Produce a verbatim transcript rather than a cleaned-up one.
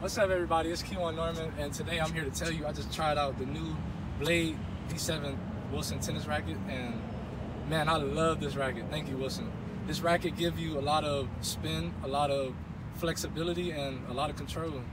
What's up everybody, it's Kiwane Norman, and today I'm here to tell you I just tried out the new Blade V seven Wilson tennis racket, and man, I love this racket. Thank you, Wilson. This racket gives you a lot of spin, a lot of flexibility, and a lot of control.